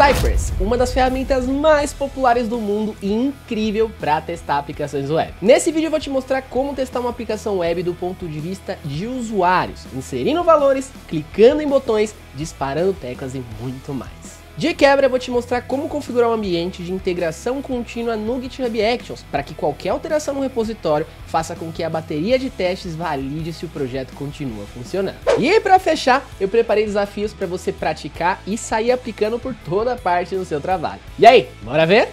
Cypress, uma das ferramentas mais populares do mundo e incrível para testar aplicações web. Nesse vídeo eu vou te mostrar como testar uma aplicação web do ponto de vista de usuários, inserindo valores, clicando em botões, disparando teclas e muito mais. De quebra, eu vou te mostrar como configurar um ambiente de integração contínua no GitHub Actions, para que qualquer alteração no repositório faça com que a bateria de testes valide se o projeto continua funcionando. E para fechar, eu preparei desafios para você praticar e sair aplicando por toda parte do seu trabalho. E aí, bora ver?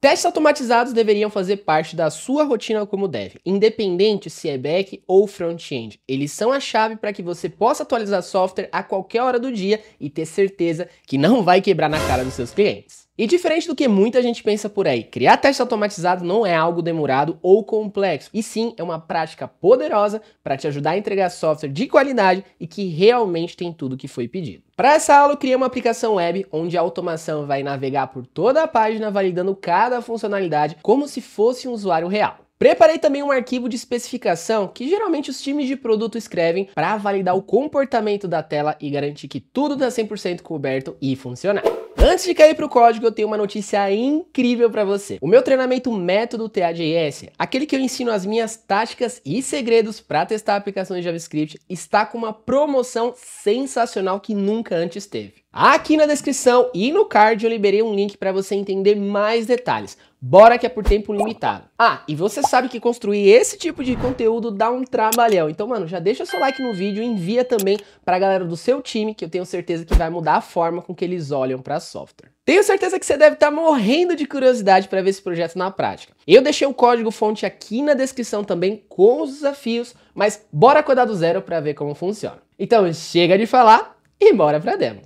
Testes automatizados deveriam fazer parte da sua rotina como dev, independente se é back ou front-end. Eles são a chave para que você possa atualizar software a qualquer hora do dia e ter certeza que não vai quebrar na cara dos seus clientes. E diferente do que muita gente pensa por aí, criar testes automatizados não é algo demorado ou complexo, e sim é uma prática poderosa para te ajudar a entregar software de qualidade e que realmente tem tudo que foi pedido. Para essa aula eu criei uma aplicação web onde a automação vai navegar por toda a página validando cada funcionalidade como se fosse um usuário real. Preparei também um arquivo de especificação que geralmente os times de produto escrevem para validar o comportamento da tela e garantir que tudo está 100% coberto e funcionar. Antes de cair para o código, eu tenho uma notícia incrível para você. O meu treinamento Método TAJS, aquele que eu ensino as minhas táticas e segredos para testar aplicações de JavaScript, está com uma promoção sensacional que nunca antes teve. Aqui na descrição e no card eu liberei um link para você entender mais detalhes. Bora que é por tempo limitado. Ah, e você sabe que construir esse tipo de conteúdo dá um trabalhão. Então, mano, já deixa seu like no vídeo e envia também para a galera do seu time, que eu tenho certeza que vai mudar a forma com que eles olham para software. Tenho certeza que você deve estar morrendo de curiosidade para ver esse projeto na prática. Eu deixei o código fonte aqui na descrição também com os desafios, mas bora acordar do zero para ver como funciona. Então chega de falar e bora para a demo.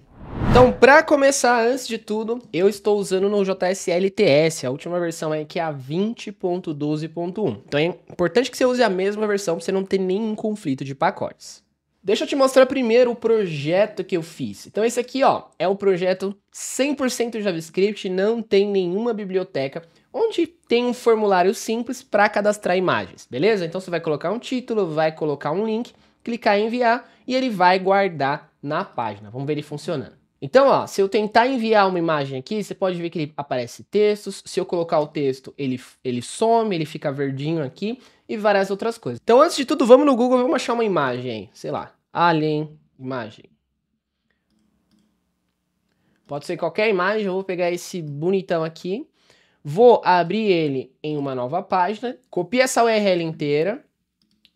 Então, para começar, antes de tudo, eu estou usando o Node.js LTS, a última versão aí que é a 20.12.1. Então é importante que você use a mesma versão para você não ter nenhum conflito de pacotes. Deixa eu te mostrar primeiro o projeto que eu fiz. Então esse aqui, ó, é um projeto 100% JavaScript, não tem nenhuma biblioteca, onde tem um formulário simples para cadastrar imagens, beleza? Então você vai colocar um título, vai colocar um link, clicar em enviar e ele vai guardar na página. Vamos ver ele funcionando. Então, ó, se eu tentar enviar uma imagem aqui, você pode ver que ele aparece textos. Se eu colocar o texto, ele some, ele fica verdinho aqui e várias outras coisas. Então, antes de tudo, vamos no Google, vamos achar uma imagem, sei lá, alien, imagem. Pode ser qualquer imagem, eu vou pegar esse bonitão aqui, vou abrir ele em uma nova página, copio essa URL inteira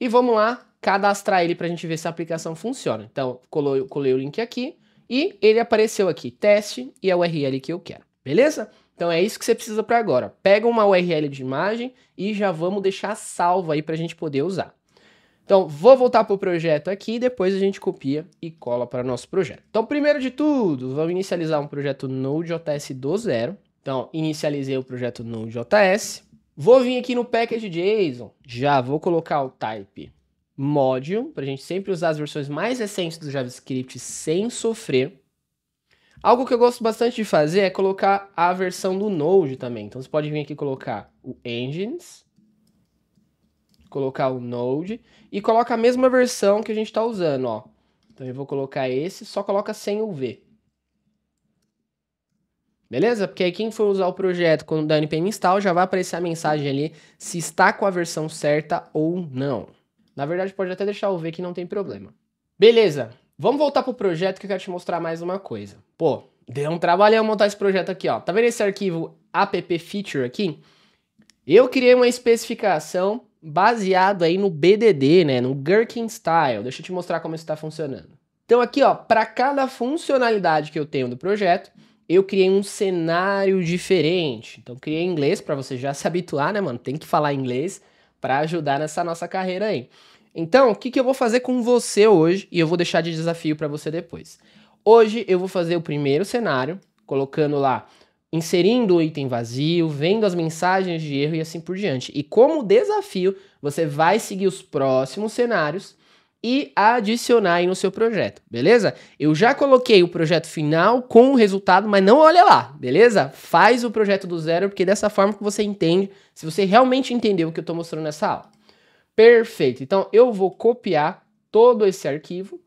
e vamos lá cadastrar ele pra gente ver se a aplicação funciona. Então, colei o link aqui. E ele apareceu aqui, teste e a URL que eu quero, beleza? Então é isso que você precisa para agora. Pega uma URL de imagem e já vamos deixar salva aí para a gente poder usar. Então vou voltar para o projeto aqui e depois a gente copia e cola para o nosso projeto. Então primeiro de tudo, vamos inicializar um projeto Node.js do zero. Então inicializei o projeto Node.js. Vou vir aqui no package.json, já vou colocar o type module, para a gente sempre usar as versões mais recentes do JavaScript sem sofrer. Algo que eu gosto bastante de fazer é colocar a versão do Node também. Então você pode vir aqui e colocar o engines, colocar o Node e coloca a mesma versão que a gente está usando, ó. Então eu vou colocar esse, só coloca sem o V. Beleza? Porque aí quem for usar o projeto quando dá npm install já vai aparecer a mensagem ali se está com a versão certa ou não. Na verdade, pode até deixar o V que não tem problema. Beleza, vamos voltar pro projeto que eu quero te mostrar mais uma coisa. Pô, deu um trabalhão montar esse projeto aqui, ó. Tá vendo esse arquivo app-feature aqui? Eu criei uma especificação baseada aí no BDD, né? No Gherkin Style. Deixa eu te mostrar como isso tá funcionando. Então aqui, ó, para cada funcionalidade que eu tenho do projeto, eu criei um cenário diferente. Então criei em inglês, para você já se habituar, né, mano? Tem que falar inglês para ajudar nessa nossa carreira aí. Então, o que que eu vou fazer com você hoje? E eu vou deixar de desafio para você depois. Hoje eu vou fazer o primeiro cenário, colocando lá, inserindo o item vazio, vendo as mensagens de erro e assim por diante. E como desafio, você vai seguir os próximos cenários e adicionar aí no seu projeto, beleza? Eu já coloquei o projeto final com o resultado, mas não olha lá, beleza? Faz o projeto do zero, porque dessa forma que você entende, se você realmente entendeu o que eu estou mostrando nessa aula. Perfeito, então eu vou copiar todo esse arquivo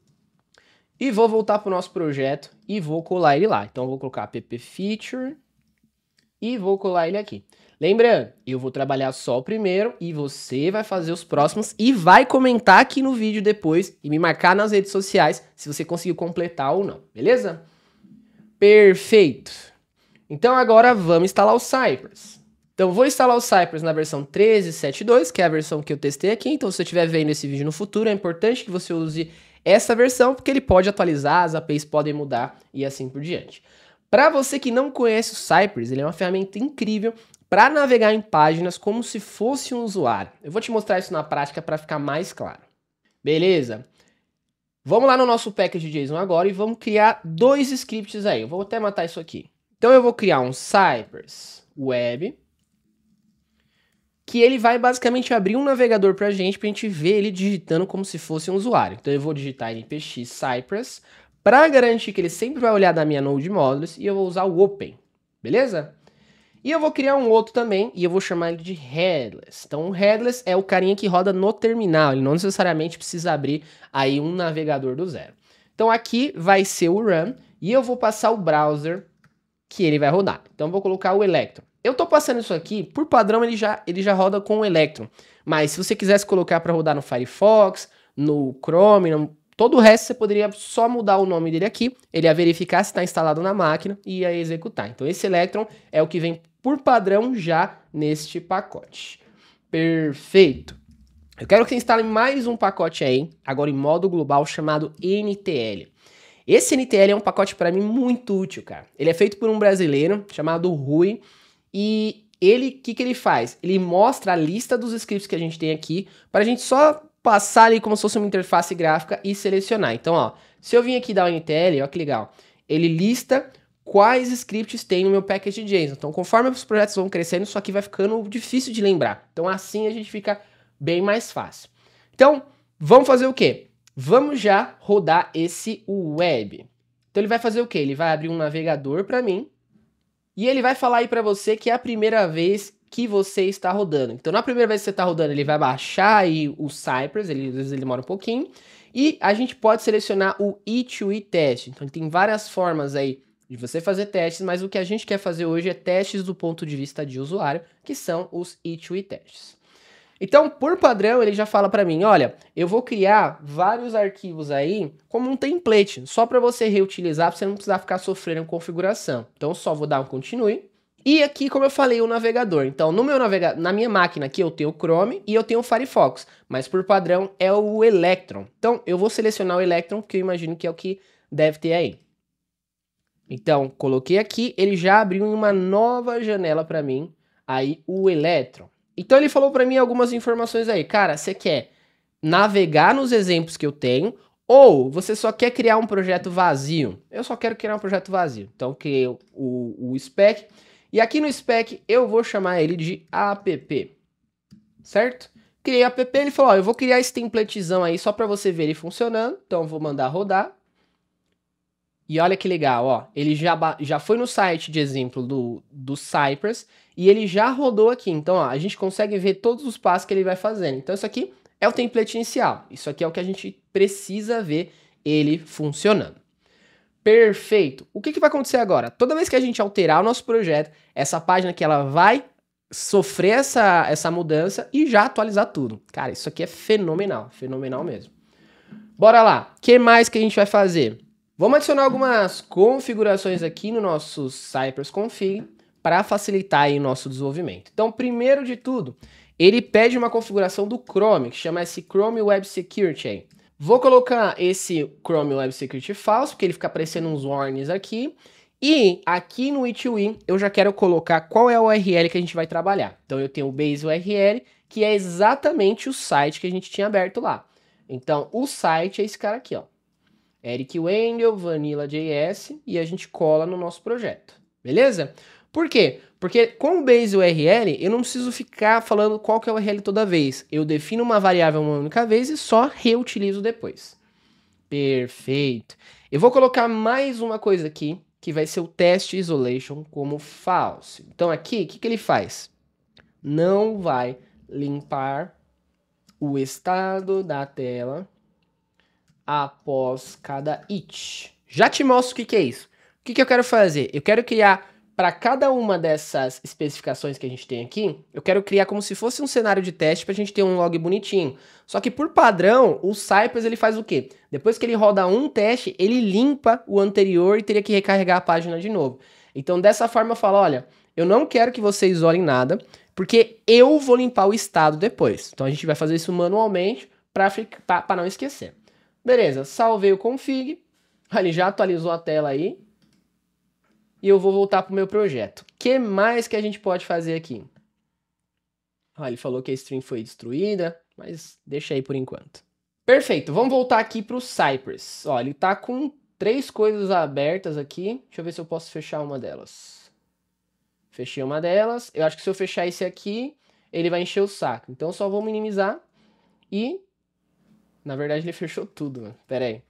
e vou voltar para o nosso projeto e vou colar ele lá. Então eu vou colocar app-feature e vou colar ele aqui. Lembrando, eu vou trabalhar só o primeiro e você vai fazer os próximos e vai comentar aqui no vídeo depois e me marcar nas redes sociais se você conseguiu completar ou não, beleza? Perfeito! Então agora vamos instalar o Cypress. Então vou instalar o Cypress na versão 13.7.2, que é a versão que eu testei aqui. Então se você estiver vendo esse vídeo no futuro, é importante que você use essa versão, porque ele pode atualizar, as APIs podem mudar e assim por diante. Para você que não conhece o Cypress, ele é uma ferramenta incrível para navegar em páginas como se fosse um usuário. Eu vou te mostrar isso na prática para ficar mais claro. Beleza? Vamos lá no nosso package.json agora e vamos criar dois scripts aí. Eu vou até matar isso aqui. Então eu vou criar um Cypress Web, que ele vai basicamente abrir um navegador para a gente ver ele digitando como se fosse um usuário. Então eu vou digitar npx Cypress, para garantir que ele sempre vai olhar da minha Node Modules, e eu vou usar o Open, beleza? E eu vou criar um outro também, e eu vou chamar ele de Headless. Então, o Headless é o carinha que roda no terminal, ele não necessariamente precisa abrir aí um navegador do zero. Então, aqui vai ser o Run, e eu vou passar o browser que ele vai rodar. Então, eu vou colocar o Electron. Eu tô passando isso aqui, por padrão ele já roda com o Electron, mas se você quisesse colocar para rodar no Firefox, no Chrome, todo o resto você poderia só mudar o nome dele aqui, ele ia verificar se está instalado na máquina e ia executar. Então esse Electron é o que vem por padrão já neste pacote. Perfeito! Eu quero que você instale mais um pacote aí, agora em modo global, chamado NTL. Esse NTL é um pacote para mim muito útil, cara. Ele é feito por um brasileiro chamado Rui e ele, o que ele faz? Ele mostra a lista dos scripts que a gente tem aqui para a gente só passar ali como se fosse uma interface gráfica e selecionar. Então, ó, se eu vim aqui dar o NTL, ó que legal, ele lista quais scripts tem no meu package.json. Então, conforme os projetos vão crescendo, isso aqui vai ficando difícil de lembrar. Então, assim a gente fica bem mais fácil. Então, vamos fazer o quê? Vamos já rodar esse web. Então, ele vai fazer o quê? Ele vai abrir um navegador para mim e ele vai falar aí para você que é a primeira vez que você está rodando. Então, na primeira vez que você está rodando, ele vai baixar aí o Cypress, às vezes ele demora um pouquinho, e a gente pode selecionar o E2E teste. Então, tem várias formas aí de você fazer testes, mas o que a gente quer fazer hoje é testes do ponto de vista de usuário, que são os E2E testes. Então, por padrão, ele já fala para mim, olha, eu vou criar vários arquivos aí como um template, só para você reutilizar, para você não precisar ficar sofrendo configuração. Então, só vou dar um continue. E aqui, como eu falei, o navegador. Então, no meu na minha máquina aqui eu tenho o Chrome e eu tenho o Firefox, mas por padrão é o Electron. Então, eu vou selecionar o Electron, que eu imagino que é o que deve ter aí. Então, coloquei aqui, ele já abriu em uma nova janela para mim, aí o Electron. Então, ele falou para mim algumas informações aí. Cara, você quer navegar nos exemplos que eu tenho ou você só quer criar um projeto vazio? Eu só quero criar um projeto vazio. Então, criei o spec. E aqui no spec eu vou chamar ele de app, certo? Criei app, ele falou, ó, eu vou criar esse templatezão aí só para você ver ele funcionando, então eu vou mandar rodar. E olha que legal, ó, ele já foi no site de exemplo do Cypress e ele já rodou aqui, então ó, a gente consegue ver todos os passos que ele vai fazendo. Então isso aqui é o template inicial, isso aqui é o que a gente precisa ver ele funcionando. Perfeito. O que vai acontecer agora? Toda vez que a gente alterar o nosso projeto, essa página aqui ela vai sofrer essa mudança e já atualizar tudo. Cara, isso aqui é fenomenal, fenomenal mesmo. Bora lá. O que mais que a gente vai fazer? Vamos adicionar algumas configurações aqui no nosso Cypress Config para facilitar aí o nosso desenvolvimento. Então, primeiro de tudo, ele pede uma configuração do Chrome, que chama esse Chrome Web Security aí. Vou colocar esse Chrome Web Security falso, porque ele fica aparecendo uns warnings aqui. E aqui no E2E eu já quero colocar qual é a URL que a gente vai trabalhar. Então eu tenho o base URL, que é exatamente o site que a gente tinha aberto lá. Então o site é esse cara aqui, ó. Erick Wendel, Vanilla.js, e a gente cola no nosso projeto. Beleza? Por quê? Porque com o base URL, eu não preciso ficar falando qual que é o URL toda vez. Eu defino uma variável uma única vez e só reutilizo depois. Perfeito. Eu vou colocar mais uma coisa aqui, que vai ser o test isolation como false. Então aqui, o que ele faz? Não vai limpar o estado da tela após cada it. Já te mostro o que é isso. O que eu quero fazer? Eu quero criar... Para cada uma dessas especificações que a gente tem aqui, eu quero criar como se fosse um cenário de teste para a gente ter um log bonitinho. Só que por padrão, o Cypress ele faz o quê? Depois que ele roda um teste, ele limpa o anterior e teria que recarregar a página de novo. Então dessa forma eu falo, olha, eu não quero que vocês isolem nada, porque eu vou limpar o estado depois. Então a gente vai fazer isso manualmente para não esquecer. Beleza, salvei o config, ele já atualizou a tela aí. E eu vou voltar para o meu projeto. O que mais que a gente pode fazer aqui? Ah, ele falou que a string foi destruída, mas deixa aí por enquanto. Perfeito, vamos voltar aqui para o Cypress. Ó, ele está com 3 coisas abertas aqui. Deixa eu ver se eu posso fechar uma delas. Fechei uma delas. Eu acho que se eu fechar esse aqui, ele vai encher o saco. Então eu só vou minimizar e... Na verdade ele fechou tudo, mano. Pera aí.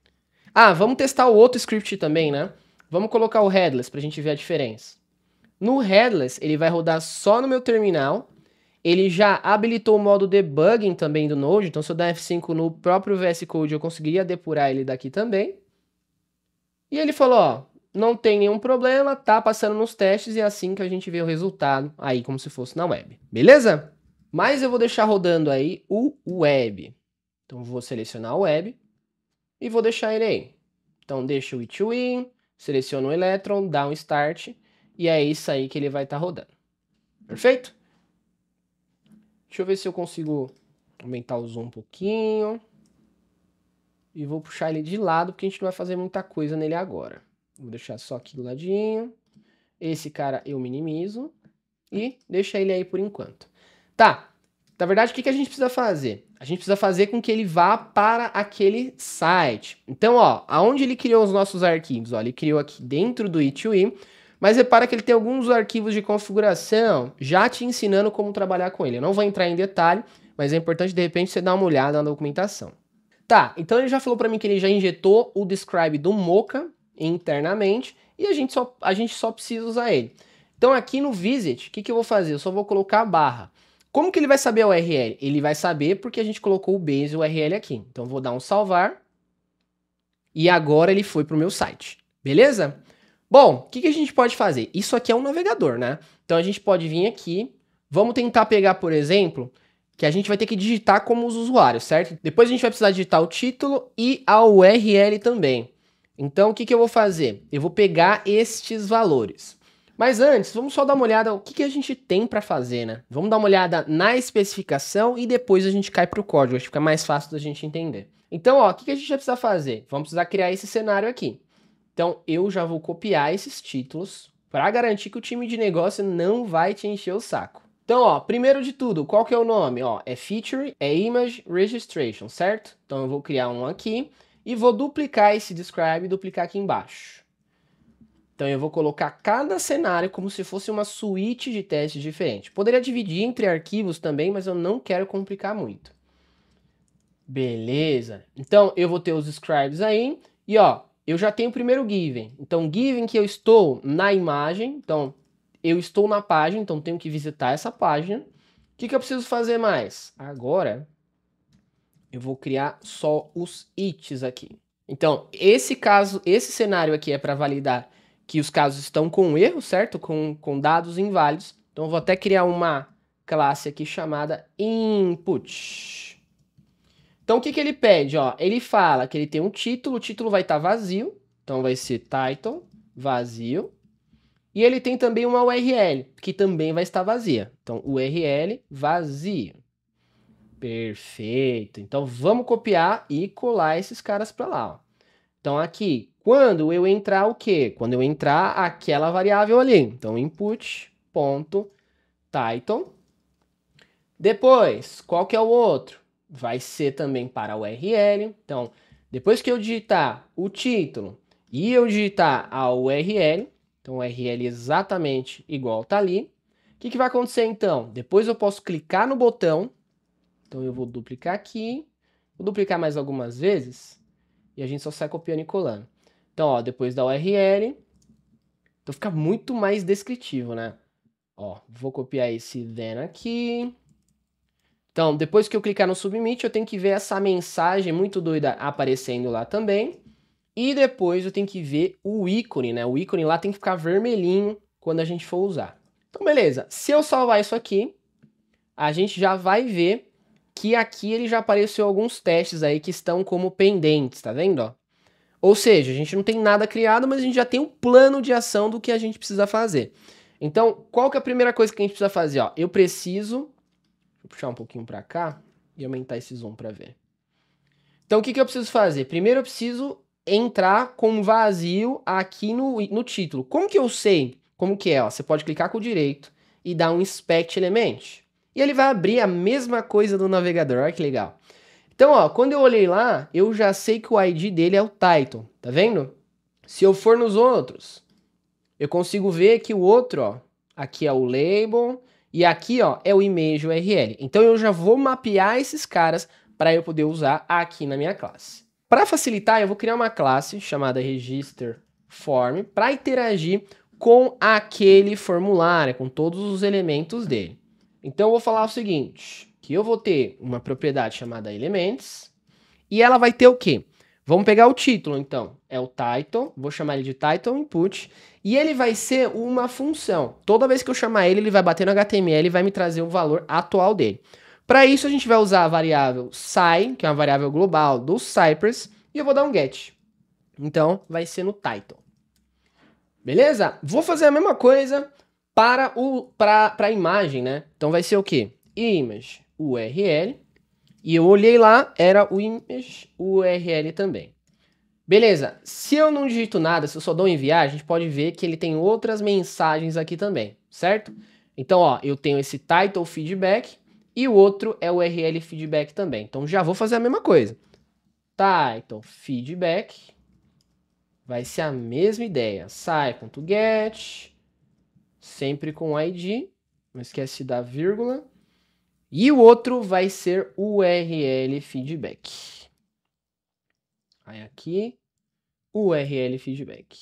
Ah, vamos testar o outro script também, né? Vamos colocar o headless para a gente ver a diferença. No headless, ele vai rodar só no meu terminal. Ele já habilitou o modo debugging também do Node. Então, se eu dar F5 no próprio VS Code, eu conseguiria depurar ele daqui também. E ele falou, ó, não tem nenhum problema, tá passando nos testes e é assim que a gente vê o resultado aí como se fosse na web. Beleza? Mas eu vou deixar rodando aí o web. Então, vou selecionar o web e vou deixar ele aí. Então, deixa o E2E. Seleciona o Electron, dá um Start, e é isso aí que ele vai estar rodando. Perfeito? Deixa eu ver se eu consigo aumentar o zoom um pouquinho. E vou puxar ele de lado, porque a gente não vai fazer muita coisa nele agora. Vou deixar só aqui do ladinho. Esse cara eu minimizo. E deixa ele aí por enquanto. Tá, na verdade o que a gente precisa fazer? A gente precisa fazer com que ele vá para aquele site. Então, ó, aonde ele criou os nossos arquivos? Ó, ele criou aqui dentro do E2E, mas repara que ele tem alguns arquivos de configuração já te ensinando como trabalhar com ele. Eu não vou entrar em detalhe, mas é importante, de repente, você dar uma olhada na documentação. Tá, então ele já falou para mim que ele já injetou o describe do Mocha internamente e a gente só precisa usar ele. Então, aqui no visit, o que eu vou fazer? Eu só vou colocar a barra. Como que ele vai saber a URL? Ele vai saber porque a gente colocou o base URL aqui. Então, vou dar um salvar. E agora ele foi para o meu site. Beleza? Bom, o que a gente pode fazer? Isso aqui é um navegador, né? Então, a gente pode vir aqui. Vamos tentar pegar, por exemplo, que a gente vai ter que digitar como os usuários, certo? Depois a gente vai precisar digitar o título e a URL também. Então, o que eu vou fazer? Eu vou pegar estes valores. Mas antes, vamos só dar uma olhada o que a gente tem para fazer, né? Vamos dar uma olhada na especificação e depois a gente cai para o código, acho que fica mais fácil da gente entender. Então, ó, o que a gente vai precisar fazer? Vamos precisar criar esse cenário aqui. Então, eu já vou copiar esses títulos para garantir que o time de negócio não vai te encher o saco. Então, ó, primeiro de tudo, qual que é o nome? Ó, é Feature, é Image Registration, certo? Então, eu vou criar um aqui e vou duplicar esse describe e duplicar aqui embaixo. Então eu vou colocar cada cenário como se fosse uma suíte de testes diferente. Poderia dividir entre arquivos também, mas eu não quero complicar muito. Beleza. Então eu vou ter os scribes aí. E ó, eu já tenho o primeiro given. Então given que eu estou na imagem. Então eu estou na página, então tenho que visitar essa página. O que eu preciso fazer mais? Agora eu vou criar só os its aqui. Então esse cenário aqui é para validar que os casos estão com erro, certo? Com dados inválidos. Então, eu vou até criar uma classe aqui chamada input. Então, o que ele pede? Ó, ele fala que ele tem um título, o título vai estar vazio. Então, vai ser title, vazio. E ele tem também uma URL, que também vai estar vazia. Então, URL, vazio. Perfeito. Então, vamos copiar e colar esses caras para lá. Ó. Então, aqui... Quando eu entrar o quê? Quando eu entrar aquela variável ali. Então, input.title. Depois, qual que é o outro? Vai ser também para a URL. Então, depois que eu digitar o título e eu digitar a URL, então, URL exatamente igual tá ali, O que que vai acontecer então? Depois eu posso clicar no botão. Então eu vou duplicar aqui. Vou duplicar mais algumas vezes. E a gente só sai copiando e colando. Então, ó, depois da URL. Então fica muito mais descritivo, né? Ó, vou copiar esse then aqui. Então, depois que eu clicar no submit, eu tenho que ver essa mensagem muito doida aparecendo lá também. E depois eu tenho que ver o ícone, né? O ícone lá tem que ficar vermelhinho quando a gente for usar. Então, beleza. Se eu salvar isso aqui, a gente já vai ver que aqui ele já apareceu alguns testes aí que estão como pendentes, tá vendo? Ó? Ou seja, a gente não tem nada criado, mas a gente já tem um plano de ação do que a gente precisa fazer. Então, qual que é a primeira coisa que a gente precisa fazer? Ó, eu preciso... Vou puxar um pouquinho para cá e aumentar esse zoom para ver. Então, o que que eu preciso fazer? Primeiro, eu preciso entrar com um vazio aqui no título. Como que eu sei? Como que é? Ó, você pode clicar com o direito e dar um inspect element. E ele vai abrir a mesma coisa do navegador. Olha que legal. Então, ó, quando eu olhei lá, eu já sei que o ID dele é o title. Tá vendo? Se eu for nos outros, eu consigo ver que o outro, ó, aqui é o label... E aqui, ó, é o image URL. Então eu já vou mapear esses caras para eu poder usar aqui na minha classe. Para facilitar, eu vou criar uma classe chamada registerForm para interagir com aquele formulário, com todos os elementos dele. Então eu vou falar o seguinte, que eu vou ter uma propriedade chamada elements e ela vai ter o quê? Vamos pegar o título, então. É o title, vou chamar ele de title input, e ele vai ser uma função. Toda vez que eu chamar ele, ele vai bater no HTML e vai me trazer o valor atual dele. Para isso, a gente vai usar a variável sci, que é uma variável global do Cypress, e eu vou dar um get. Então, vai ser no title. Beleza? Vou fazer a mesma coisa para a imagem, né? Então, vai ser o quê? Image URL. E eu olhei lá, era o image URL também. Beleza, se eu não digito nada, se eu só dou enviar, a gente pode ver que ele tem outras mensagens aqui também, certo? Então, ó, eu tenho esse title feedback e o outro é o URL feedback também. Então, já vou fazer a mesma coisa. Title feedback vai ser a mesma ideia. Sci.get, sempre com ID, não esquece da vírgula. E o outro vai ser URL feedback. Aí aqui, URL feedback.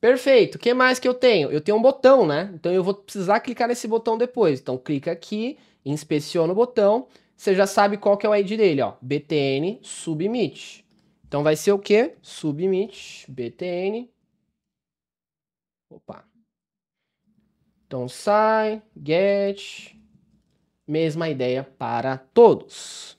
Perfeito, o que mais que eu tenho? Eu tenho um botão, né? Então eu vou precisar clicar nesse botão depois. Então clica aqui, inspeciona o botão. Você já sabe qual que é o ID dele, ó. BTN submit. Então vai ser o quê? Submit, BTN. Opa. Então sai, get... Mesma ideia para todos.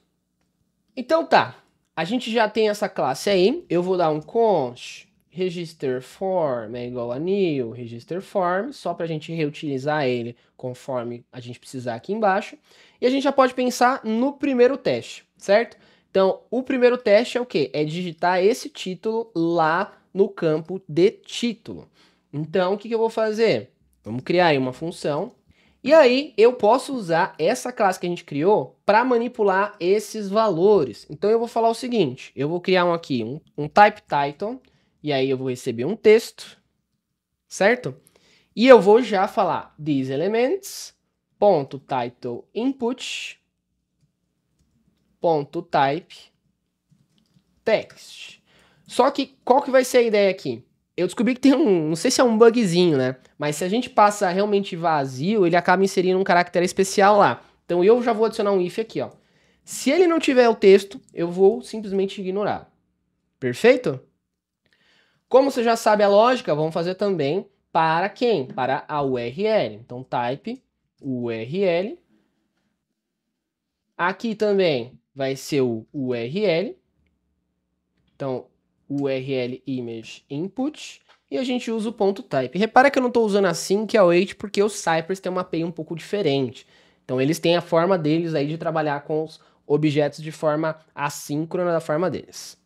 Então tá, a gente já tem essa classe aí. Eu vou dar um const registerForm é igual a new registerForm, só para a gente reutilizar ele conforme a gente precisar aqui embaixo. E a gente já pode pensar no primeiro teste, certo? Então, o primeiro teste é o quê? É digitar esse título lá no campo de título. Então, o que que eu vou fazer? Vamos criar aí uma função. E aí, eu posso usar essa classe que a gente criou para manipular esses valores. Então, eu vou falar o seguinte. Eu vou criar um type title. E aí, eu vou receber um texto. Certo? E eu vou já falar these elements.titleInput.typeText. Só que, qual que vai ser a ideia aqui? Eu descobri que tem um, não sei se é um bugzinho, né? Mas se a gente passa realmente vazio, ele acaba inserindo um caractere especial lá. Então eu já vou adicionar um if aqui, ó. Se ele não tiver o texto, eu vou simplesmente ignorar. Perfeito? Como você já sabe a lógica, vamos fazer também para quem? Para a URL. Então type URL. Aqui também vai ser o URL. Então URL image input e a gente usa o ponto type. Repara que eu não estou usando assim que é o await porque o Cypress tem uma API um pouco diferente. Então eles têm a forma deles aí de trabalhar com os objetos de forma assíncrona da forma deles.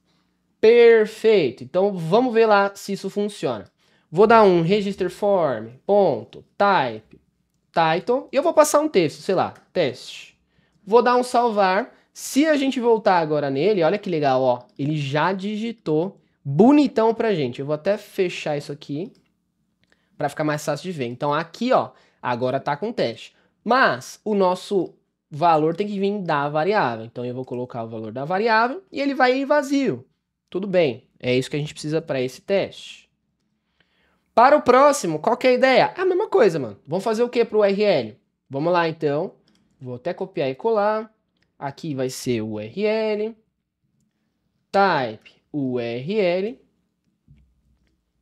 Perfeito. Então vamos ver lá se isso funciona. Vou dar um registerForm.typeTitle e eu vou passar um texto, sei lá, teste. Vou dar um salvar. Se a gente voltar agora nele, olha que legal, ó, ele já digitou bonitão pra gente. Eu vou até fechar isso aqui para ficar mais fácil de ver. Então aqui, ó, Agora está com teste. Mas o nosso valor tem que vir da variável. Então eu vou colocar o valor da variável e ele vai ir vazio. Tudo bem, é isso que a gente precisa para esse teste. Para o próximo, qual que é a ideia? A mesma coisa, mano. Vamos fazer o que para o URL? Vamos lá, então. Vou até copiar e colar. Aqui vai ser o URL. Type URL.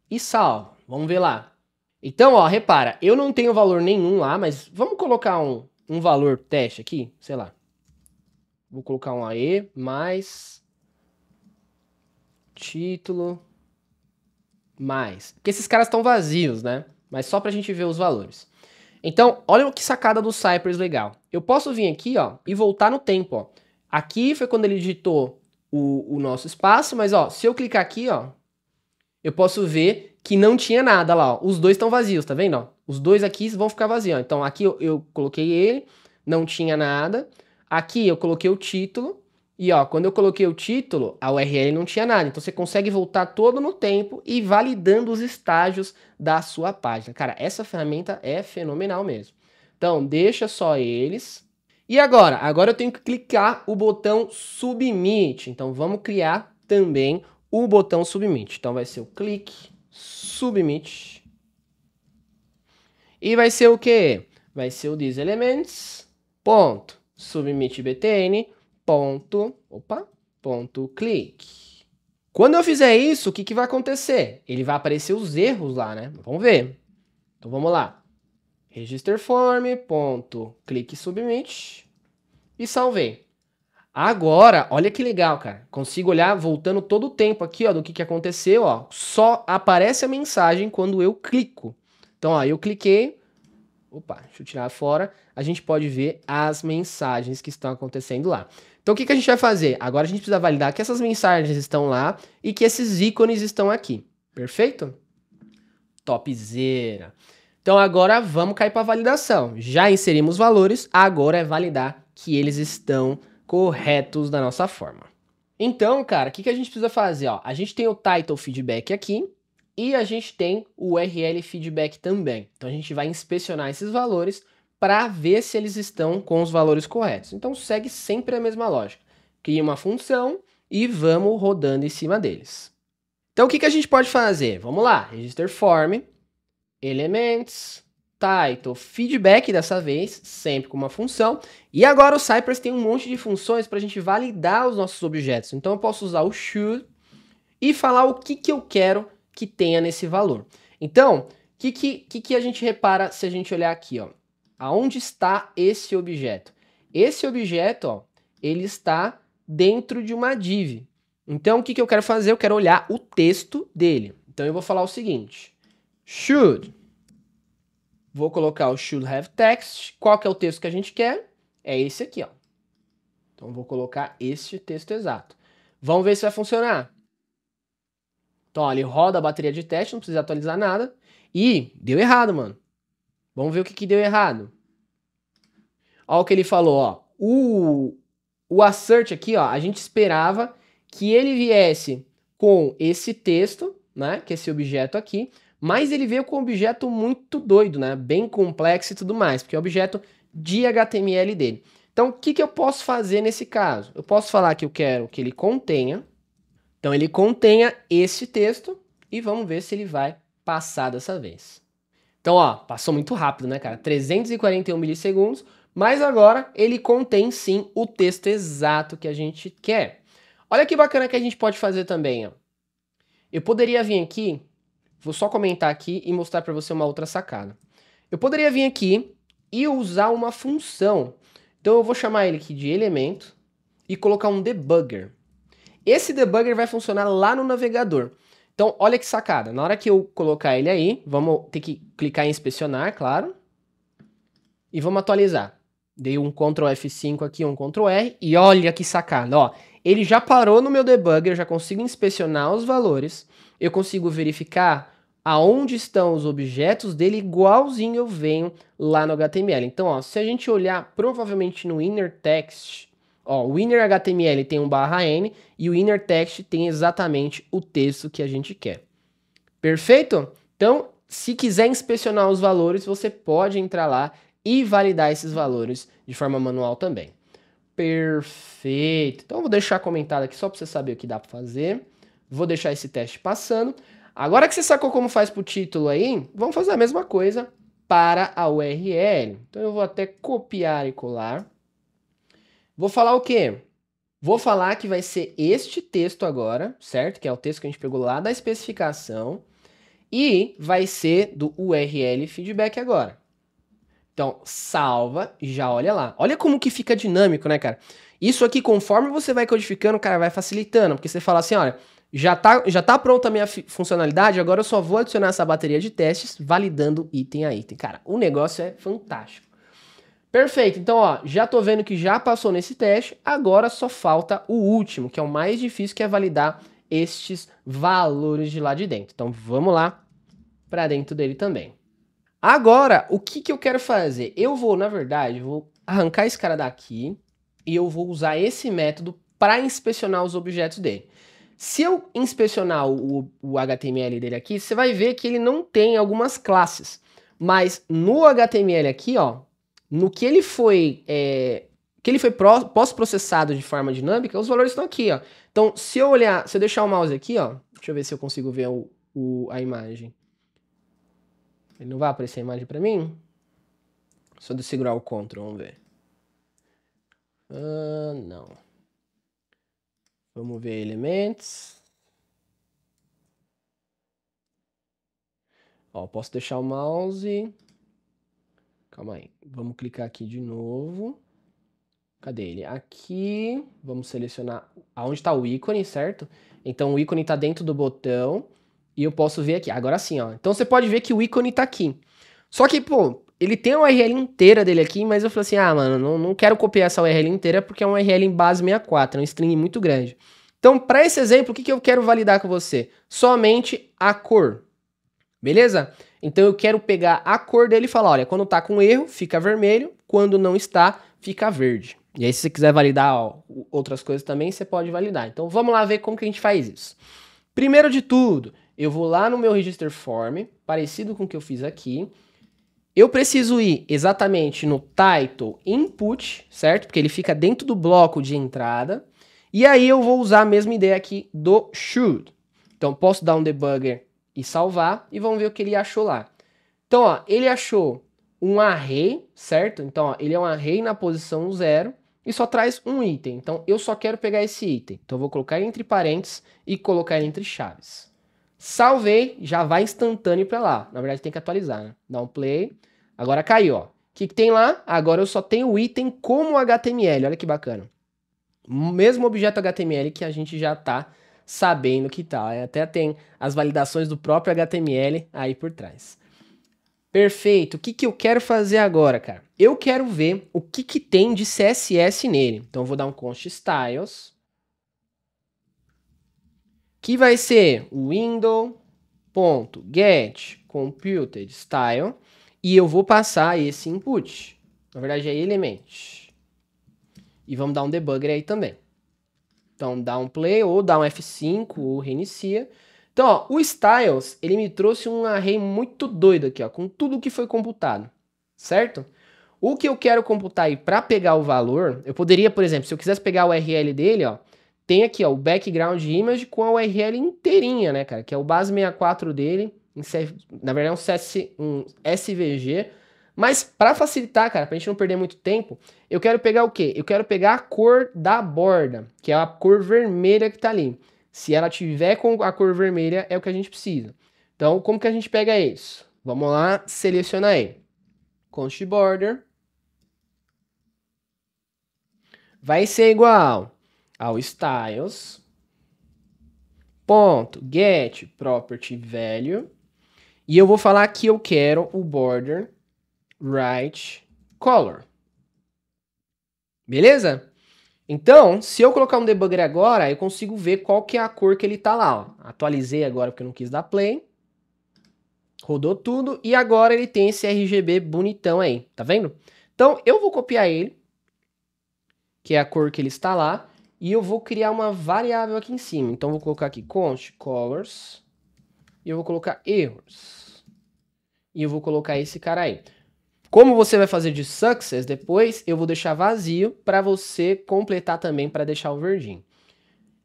E salvo. Vamos ver lá. Então, ó, repara. Eu não tenho valor nenhum lá, mas vamos colocar um valor teste aqui. Sei lá. Vou colocar um AE mais... título mais. Porque esses caras estão vazios, né? Mas só pra gente ver os valores. Então, olha que sacada do Cypress legal. Eu posso vir aqui, ó, e voltar no tempo, ó. Aqui foi quando ele digitou o nosso espaço, mas, ó, se eu clicar aqui, ó, eu posso ver que não tinha nada lá, ó. Os dois estão vazios, tá vendo, ó? Os dois aqui vão ficar vazios, ó. Então, aqui eu coloquei ele, não tinha nada. Aqui eu coloquei o título. E ó, quando eu coloquei o título, a URL não tinha nada. Então você consegue voltar todo no tempo e validando os estágios da sua página. Cara, essa ferramenta é fenomenal mesmo. Então, deixa só eles. E agora? Agora eu tenho que clicar o botão Submit. Então, vamos criar também o botão Submit. Então, vai ser o clique, Submit. E vai ser o quê? Vai ser o ThisElements.submitBtn. Ponto clique. Quando eu fizer isso, o que vai acontecer? Ele vai aparecer os erros lá, né? Vamos ver. Então vamos lá. Register form, ponto, clique submit e salvei. Agora, olha que legal, cara. Consigo olhar voltando todo o tempo aqui, ó, do que aconteceu, ó. Só aparece a mensagem quando eu clico. Então, ó, eu cliquei. Opa, deixa eu tirar fora. A gente pode ver as mensagens que estão acontecendo lá. Então, o que a gente vai fazer? Agora a gente precisa validar que essas mensagens estão lá e que esses ícones estão aqui. Perfeito? Topzera! Então, agora vamos cair para a validação. Já inserimos valores, agora é validar que eles estão corretos da nossa forma. Então, cara, o que a gente precisa fazer? Ó, a gente tem o title feedback aqui. E a gente tem o URL feedback também. Então a gente vai inspecionar esses valores para ver se eles estão com os valores corretos. Então segue sempre a mesma lógica. Cria uma função e vamos rodando em cima deles. Então o que a gente pode fazer? Vamos lá, register form, elements, title, feedback dessa vez, sempre com uma função. E agora o Cypress tem um monte de funções para a gente validar os nossos objetos. Então eu posso usar o should e falar o que eu quero que tenha nesse valor. Então, o que a gente repara se a gente olhar aqui, ó? Aonde está esse objeto? Esse objeto, ó, ele está dentro de uma div. Então, o que eu quero fazer? Eu quero olhar o texto dele. Então, eu vou falar o seguinte. Should. Vou colocar o should have text. Qual que é o texto que a gente quer? É esse aqui, ó. Então, vou colocar este texto exato. Vamos ver se vai funcionar. Então, ó, ele roda a bateria de teste, não precisa atualizar nada. E deu errado, mano. Vamos ver o que deu errado. Olha o que ele falou, ó. O assert aqui, ó, a gente esperava que ele viesse com esse texto, né? Que é esse objeto aqui. Mas ele veio com um objeto muito doido, né? Bem complexo e tudo mais. Porque é o objeto de HTML dele. Então, o que eu posso fazer nesse caso? Eu posso falar que eu quero que ele contenha. Então, ele contenha esse texto e vamos ver se ele vai passar dessa vez. Então, ó, passou muito rápido, né, cara? 341 milissegundos, mas agora ele contém, sim, o texto exato que a gente quer. Olha que bacana que a gente pode fazer também, ó. Eu poderia vir aqui, vou só comentar aqui e mostrar para você uma outra sacada. Eu poderia vir aqui e usar uma função. Então, eu vou chamar ele aqui de elemento e colocar um debugger. Esse debugger vai funcionar lá no navegador. Então, olha que sacada. Na hora que eu colocar ele aí, vamos ter que clicar em inspecionar, claro. E vamos atualizar. Dei um Ctrl F5 aqui, um Ctrl R. E olha que sacada, ó. Ele já parou no meu debugger, eu já consigo inspecionar os valores. Eu consigo verificar aonde estão os objetos dele, igualzinho eu venho lá no HTML. Então, ó, se a gente olhar provavelmente no inner text... Ó, o inner HTML tem um /n e o inner text tem exatamente o texto que a gente quer. Perfeito? Então, se quiser inspecionar os valores, você pode entrar lá e validar esses valores de forma manual também. Perfeito. Então eu vou deixar comentado aqui só para você saber o que dá para fazer. Vou deixar esse teste passando. Agora que você sacou como faz para o título aí, vamos fazer a mesma coisa para a URL. Então eu vou até copiar e colar. Vou falar o quê? Vou falar que vai ser este texto agora, certo? Que é o texto que a gente pegou lá da especificação. E vai ser do URL feedback agora. Então, salva e já olha lá. Olha como que fica dinâmico, né, cara? Isso aqui, conforme você vai codificando, cara, vai facilitando. Porque você fala assim, olha, já tá pronta a minha funcionalidade, agora eu só vou adicionar essa bateria de testes validando item a item. Cara, o negócio é fantástico. Perfeito, então, ó, já tô vendo que já passou nesse teste, agora só falta o último, que é o mais difícil, que é validar estes valores de lá de dentro. Então, vamos lá para dentro dele também. Agora, o que que eu quero fazer? Eu vou, na verdade, vou arrancar esse cara daqui e eu vou usar esse método para inspecionar os objetos dele. Se eu inspecionar o HTML dele aqui, você vai ver que ele não tem algumas classes. Mas no HTML aqui, ó, no que ele foi, pós-processado de forma dinâmica, os valores estão aqui, ó. Então, se eu olhar, se eu deixar o mouse aqui, ó, deixa eu ver se eu consigo ver a imagem. Ele não vai aparecer a imagem para mim? Só de segurar o Ctrl, vamos ver. Não. Vamos ver elementos. Ó, posso deixar o mouse. Calma aí. Vamos clicar aqui de novo. Cadê ele? Aqui. Vamos selecionar aonde está o ícone, certo? Então o ícone está dentro do botão. E eu posso ver aqui, agora sim, ó. Então você pode ver que o ícone tá aqui. Só que, pô, ele tem a URL inteira dele aqui, mas eu falei assim, ah, mano, não quero copiar essa URL inteira porque é uma URL em base 64, é um string muito grande. Então, para esse exemplo, o que que eu quero validar com você? Somente a cor, beleza? Então eu quero pegar a cor dele e falar, olha, quando tá com erro, fica vermelho, quando não está, fica verde. E aí, se você quiser validar, ó, outras coisas também, você pode validar. Então vamos lá ver como que a gente faz isso. Primeiro de tudo, eu vou lá no meu register form, parecido com o que eu fiz aqui. Eu preciso ir exatamente no title input, certo? Porque ele fica dentro do bloco de entrada. E aí eu vou usar a mesma ideia aqui do should. Então posso dar um debugger e salvar e vamos ver o que ele achou lá. Então, ó, ele achou um array, certo? Então, ó, ele é um array na posição 0 e só traz um item. Então eu só quero pegar esse item. Então eu vou colocar ele entre parênteses e colocar ele entre chaves. Salvei, já vai instantâneo para lá. Na verdade tem que atualizar, né? Dá um play. Agora caiu, ó. O que que tem lá? Agora eu só tenho o item como HTML. Olha que bacana. O mesmo objeto HTML que a gente já tá sabendo que tá. Até tem as validações do próprio HTML aí por trás. Perfeito. O que que eu quero fazer agora, cara? Eu quero ver o que que tem de CSS nele. Então eu vou dar um const styles. Que vai ser o window.getComputedStyle e eu vou passar esse input. Na verdade é element. E vamos dar um debugger aí também. Então dá um play ou dá um F5 ou reinicia. Então, ó, o styles, ele me trouxe um array muito doido aqui, ó, com tudo que foi computado, certo? O que eu quero computar aí para pegar o valor, eu poderia, por exemplo, se eu quisesse pegar o URL dele, ó, tem aqui, ó, o background image com a URL inteirinha, né, cara? Que é o base 64 dele, na verdade é um SVG. Mas para facilitar, cara, pra gente não perder muito tempo, eu quero pegar o quê? Eu quero pegar a cor da borda, que é a cor vermelha que tá ali. Se ela tiver com a cor vermelha, é o que a gente precisa. Então, como que a gente pega isso? Vamos lá, seleciona aí. Const border. Vai ser igual ao styles.getPropertyValue e eu vou falar que eu quero o border right color. Beleza? Então, se eu colocar um debugger agora, eu consigo ver qual que é a cor que ele tá lá. Ó. Atualizei agora porque eu não quis dar play. Rodou tudo e agora ele tem esse RGB bonitão aí, tá vendo? Então, eu vou copiar ele, que é a cor que ele está lá. E eu vou criar uma variável aqui em cima. Então, eu vou colocar aqui const colors. E eu vou colocar erros. e eu vou colocar esse cara aí. Como você vai fazer de success depois, eu vou deixar vazio para você completar também, para deixar o verdinho.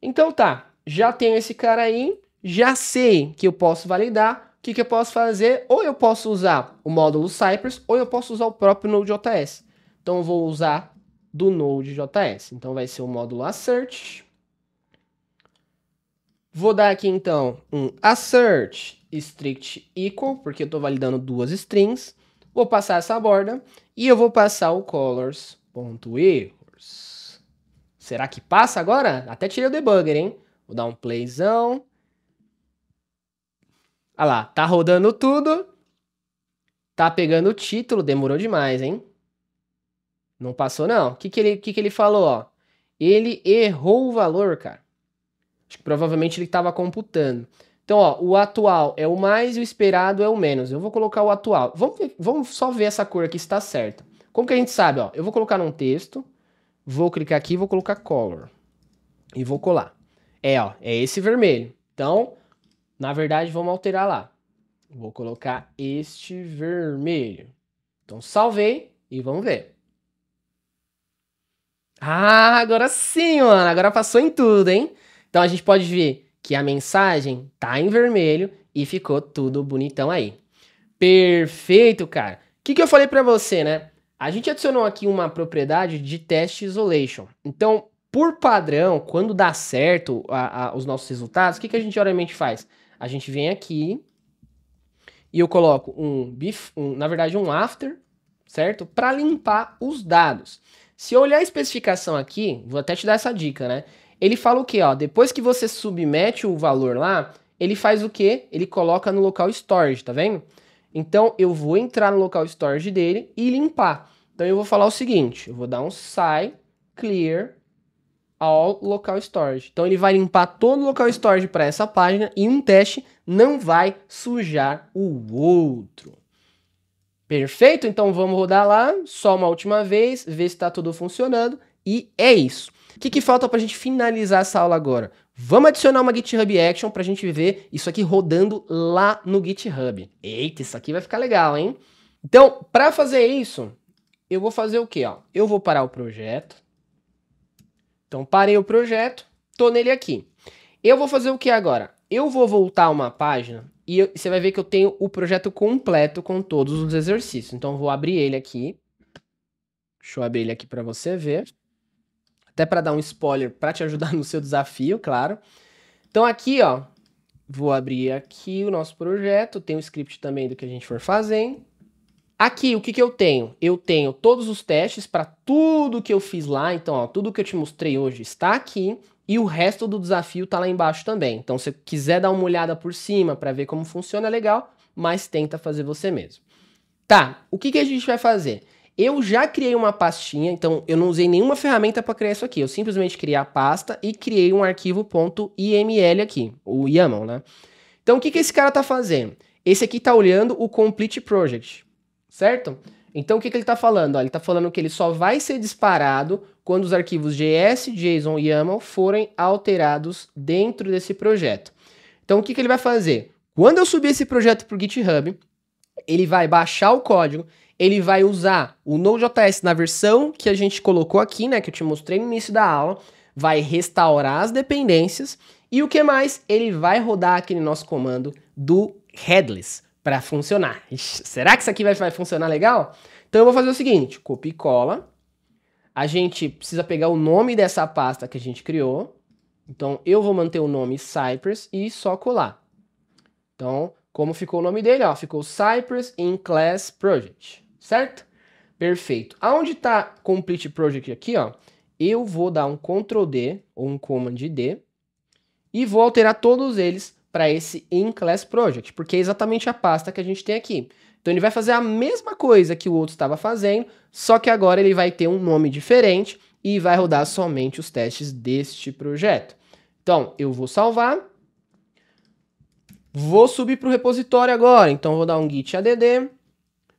Então tá, já tenho esse cara aí, já sei que eu posso validar. O que eu posso fazer? Ou eu posso usar o módulo Cypress, ou eu posso usar o próprio Node.js. Então eu vou usar do Node.js. Então vai ser o módulo assert. Vou dar aqui então um assert strict equal, porque eu estou validando duas strings. Vou passar essa borda e eu vou passar o colors.errors. Será que passa agora? Até tirei o debugger, hein? Vou dar um playzão. Olha lá, tá rodando tudo. Tá pegando o título, demorou demais, hein? Não passou, não. O que ele falou, ó? Ele errou o valor, cara. Acho que provavelmente ele estava computando. Então, ó, o atual é o mais e o esperado é o menos. Eu vou colocar o atual. Vamos só ver essa cor aqui se está certa. Como que a gente sabe, ó? Eu vou colocar num texto, vou clicar aqui, vou colocar color. E vou colar. É, ó, é esse vermelho. Então, na verdade, vamos alterar lá. Vou colocar este vermelho. Então, salvei e vamos ver. Ah, agora sim, mano. Agora passou em tudo, hein? Então, a gente pode ver que a mensagem tá em vermelho e ficou tudo bonitão aí. Perfeito, cara. O que eu falei pra você, né? A gente adicionou aqui uma propriedade de test isolation. Então, por padrão, quando dá certo os nossos resultados, o que a gente geralmente faz? A gente vem aqui e eu coloco um after, certo? Para limpar os dados. Se eu olhar a especificação aqui, vou até te dar essa dica, né? Ele fala o quê? Ó, depois que você submete o valor lá, ele faz o quê? Ele coloca no local storage, tá vendo? Então, eu vou entrar no local storage dele e limpar. Então, eu vou falar o seguinte, eu vou dar um say clear all local storage. Então, ele vai limpar todo o local storage para essa página e um teste não vai sujar o outro. Perfeito? Então, vamos rodar lá, só uma última vez, ver se está tudo funcionando e é isso. O que falta para a gente finalizar essa aula agora? Vamos adicionar uma GitHub Action para a gente ver isso aqui rodando lá no GitHub. Eita, isso aqui vai ficar legal, hein? Então, para fazer isso, eu vou fazer o quê? Ó? Eu vou parar o projeto. Então, parei o projeto, tô nele aqui. Eu vou fazer o que agora? Eu vou voltar uma página e você vai ver que eu tenho o projeto completo com todos os exercícios. Então, eu vou abrir ele aqui. Deixa eu abrir ele aqui para você ver. Até para dar um spoiler, para te ajudar no seu desafio, claro. Então aqui, ó, vou abrir aqui o nosso projeto, tem um script também do que a gente for fazer, hein? Aqui, o que eu tenho? Eu tenho todos os testes para tudo que eu fiz lá, então, ó, tudo que eu te mostrei hoje está aqui, e o resto do desafio tá lá embaixo também. Então, se você quiser dar uma olhada por cima para ver como funciona, é legal, mas tenta fazer você mesmo. Tá, o que a gente vai fazer? Eu já criei uma pastinha, então eu não usei nenhuma ferramenta para criar isso aqui. Eu simplesmente criei a pasta e criei um arquivo .iml aqui, o YAML, né? Então o que esse cara tá fazendo? Esse aqui tá olhando o complete project, certo? Então o que ele tá falando? Ó, ele tá falando que ele só vai ser disparado quando os arquivos JS, JSON e YAML forem alterados dentro desse projeto. Então o que ele vai fazer? Quando eu subir esse projeto para o GitHub, ele vai baixar o código, ele vai usar o Node.js na versão que a gente colocou aqui, né, que eu te mostrei no início da aula, vai restaurar as dependências e o que mais? Ele vai rodar aquele nosso comando do headless para funcionar. Ixi, será que isso aqui vai funcionar legal? Então eu vou fazer o seguinte, copia e cola, a gente precisa pegar o nome dessa pasta que a gente criou, então eu vou manter o nome Cypress e só colar. Então, como ficou o nome dele, ó, ficou Cypress in Class Project, certo? Perfeito. Aonde está Complete Project aqui, ó, eu vou dar um Ctrl D ou um Command D e vou alterar todos eles para esse in Class Project, porque é exatamente a pasta que a gente tem aqui. Então ele vai fazer a mesma coisa que o outro estava fazendo, só que agora ele vai ter um nome diferente e vai rodar somente os testes deste projeto. Então eu vou salvar. Vou subir para o repositório agora, então vou dar um git add,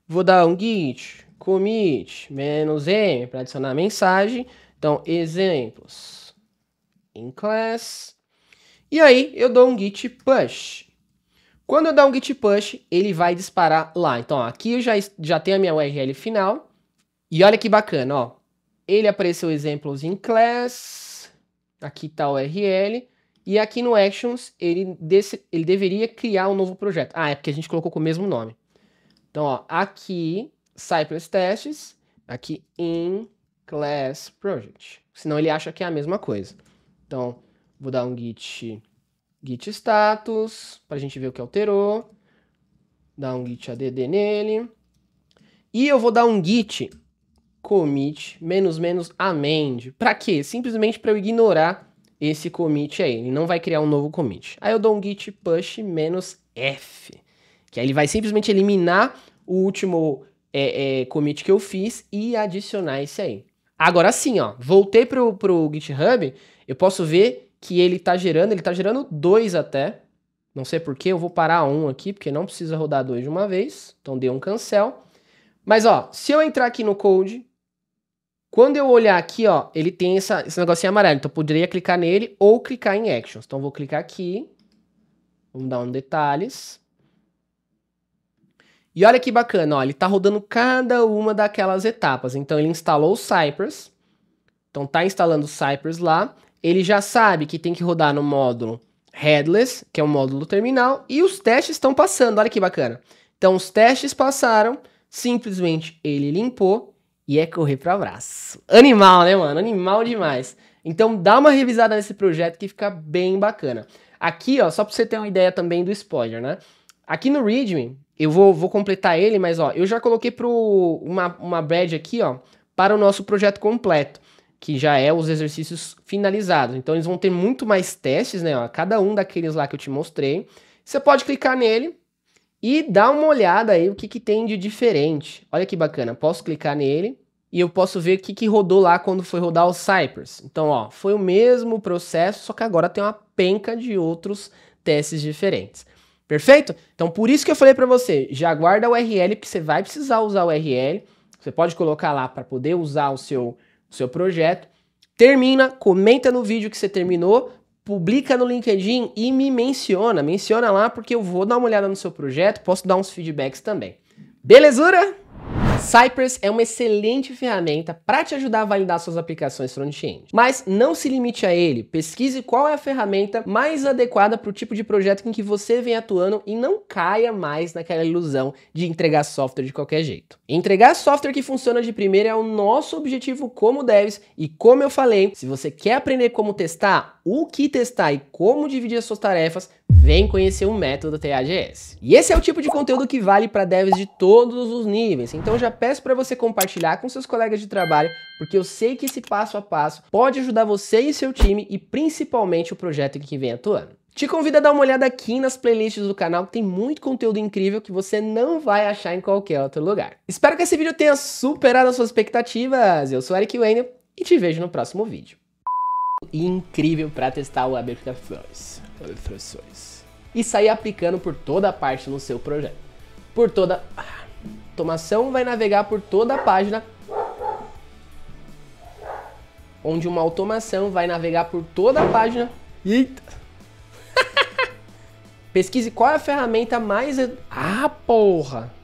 vou dar um git commit -m para adicionar a mensagem, então exemplos in class, e aí eu dou um git push. Quando eu dar um git push, ele vai disparar lá. Então, ó, aqui eu já tenho a minha URL final. E olha que bacana, ó. Ele apareceu exemplos em class. Aqui tá a URL. E aqui no Actions, ele deveria criar um novo projeto. Ah, é porque a gente colocou com o mesmo nome. Então, ó, aqui, Cypress Tests. Aqui, in class project. Senão ele acha que é a mesma coisa. Então, vou dar um git status, para a gente ver o que alterou. Dar um git add nele. E eu vou dar um git commit "-amend". Para quê? Simplesmente para eu ignorar esse commit aí. Ele não vai criar um novo commit. Aí eu dou um git push "-f". Que aí ele vai simplesmente eliminar o último commit que eu fiz e adicionar esse aí. Agora sim, ó, voltei pro GitHub, eu posso ver que ele tá gerando 2 até. Não sei por que, eu vou parar 1 aqui, porque não precisa rodar 2 de uma vez. Então dei um cancel. Mas ó, se eu entrar aqui no code, quando eu olhar aqui, ó, ele tem esse negocinho amarelo. Então eu poderia clicar nele ou clicar em Actions. Então eu vou clicar aqui. Vamos dar um detalhes. E olha que bacana, ó, ele está rodando cada uma daquelas etapas. Então, ele instalou o Cypress. Então, está instalando o Cypress lá. Ele já sabe que tem que rodar no módulo Headless, que é o módulo terminal. E os testes estão passando, olha que bacana. Então, os testes passaram, simplesmente ele limpou e é correr para o abraço. Animal, né, mano? Animal demais. Então, dá uma revisada nesse projeto que fica bem bacana. Aqui, ó, só para você ter uma ideia também do spoiler, né? Aqui no README, eu vou completar ele, mas ó, eu já coloquei uma badge aqui, ó, para o nosso projeto completo, que já é os exercícios finalizados. Então eles vão ter muito mais testes, né? Ó, cada um daqueles lá que eu te mostrei. Você pode clicar nele e dar uma olhada aí o que tem de diferente. Olha que bacana, posso clicar nele e eu posso ver o que rodou lá quando foi rodar o Cypress. Então, ó, foi o mesmo processo, só que agora tem uma penca de outros testes diferentes. Perfeito? Então, por isso que eu falei para você, já guarda a URL, porque você vai precisar usar a URL. Você pode colocar lá para poder usar o seu projeto. Termina, comenta no vídeo que você terminou, publica no LinkedIn e me menciona. Menciona lá, porque eu vou dar uma olhada no seu projeto, posso dar uns feedbacks também. Belezura? Cypress é uma excelente ferramenta para te ajudar a validar suas aplicações front-end. Mas não se limite a ele, pesquise qual é a ferramenta mais adequada para o tipo de projeto em que você vem atuando e não caia mais naquela ilusão de entregar software de qualquer jeito. Entregar software que funciona de primeira é o nosso objetivo como devs e, como eu falei, se você quer aprender como testar, o que testar e como dividir as suas tarefas, vem conhecer o método TAJS. E esse é o tipo de conteúdo que vale para devs de todos os níveis, então já peço para você compartilhar com seus colegas de trabalho, porque eu sei que esse passo a passo pode ajudar você e seu time e principalmente o projeto em que vem atuando. Te convido a dar uma olhada aqui nas playlists do canal, que tem muito conteúdo incrível que você não vai achar em qualquer outro lugar. Espero que esse vídeo tenha superado as suas expectativas. Eu sou Erick Wendel e te vejo no próximo vídeo. Incrível para testar o aplicações e sair aplicando por toda a parte no seu projeto. Por toda automação vai navegar por toda a página, onde uma automação vai navegar por toda a página. Eita. Pesquise qual é a ferramenta mais... Ah, porra!